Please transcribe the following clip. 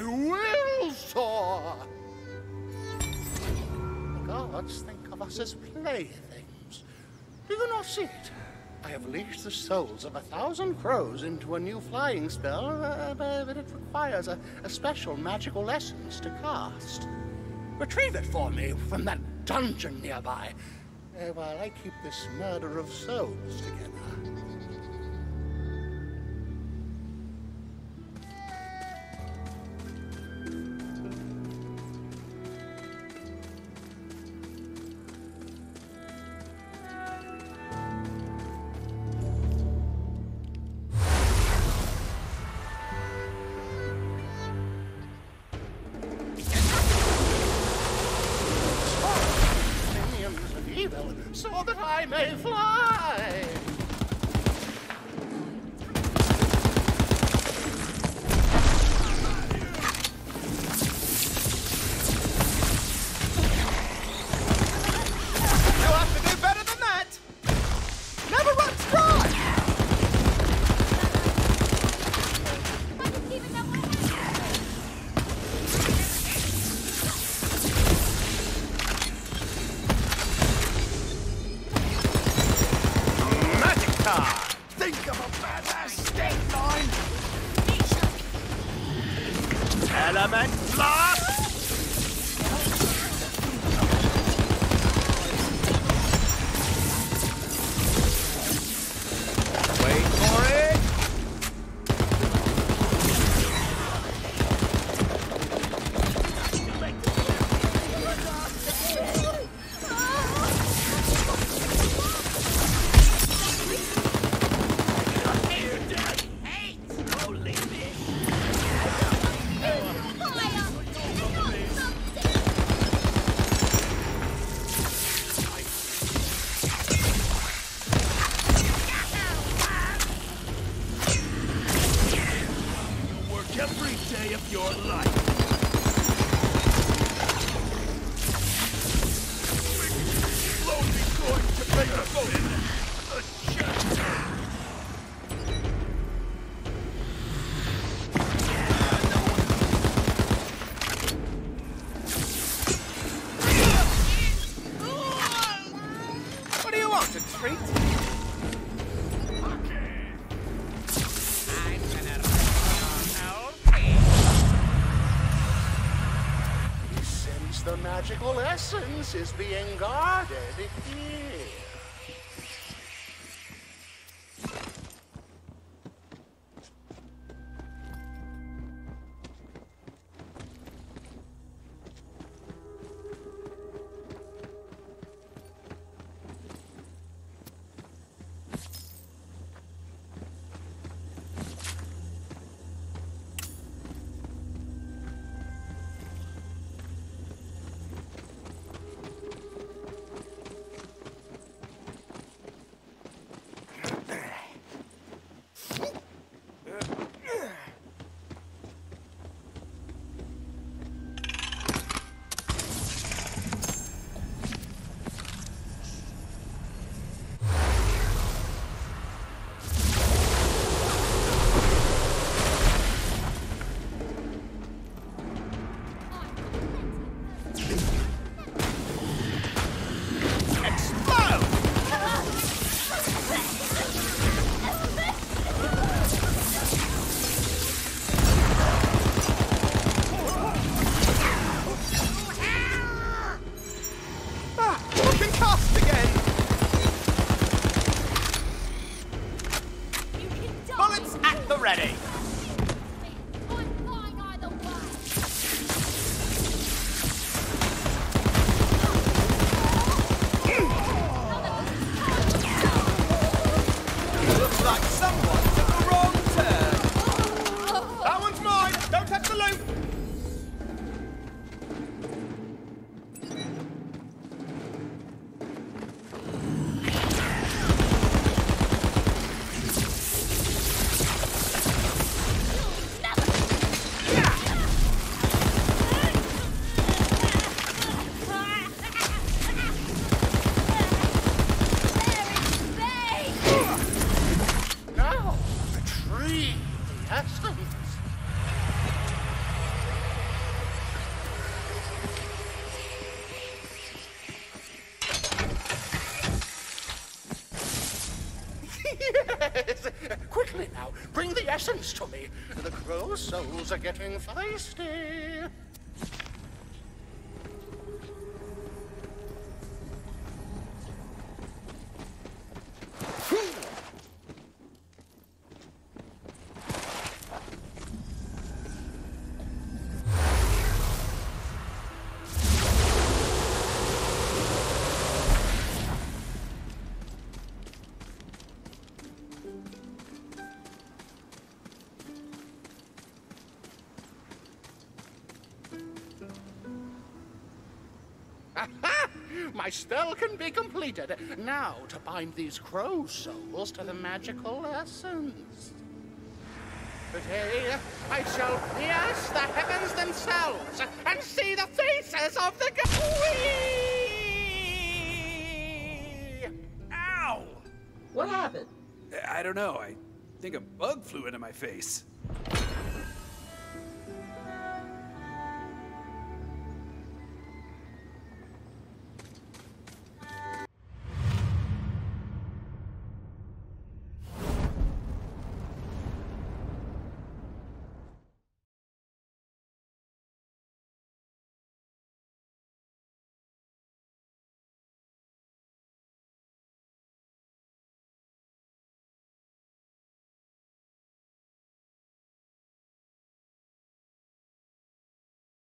I will soar! The gods think of us as playthings. Do you not see it? I have leashed the souls of 1,000 crows into a new flying spell, but it requires a special magical essence to cast. Retrieve it for me from that dungeon nearby, while I keep this murder of souls together. So that I may fly! Think of a badass state line! Element blast! Wait for it! Every day of your life. Slowly going to make a vote. A chapter. What do you want, a treat? The magical essence is being guarded here. Yes. Quickly now, bring the essence to me. The crow's souls are getting feisty. My spell can be completed. Now to bind these crow souls to the magical essence. Today, I shall pierce the heavens themselves and see the faces of the Whee! Ow! What happened? I don't know. I think a bug flew into my face.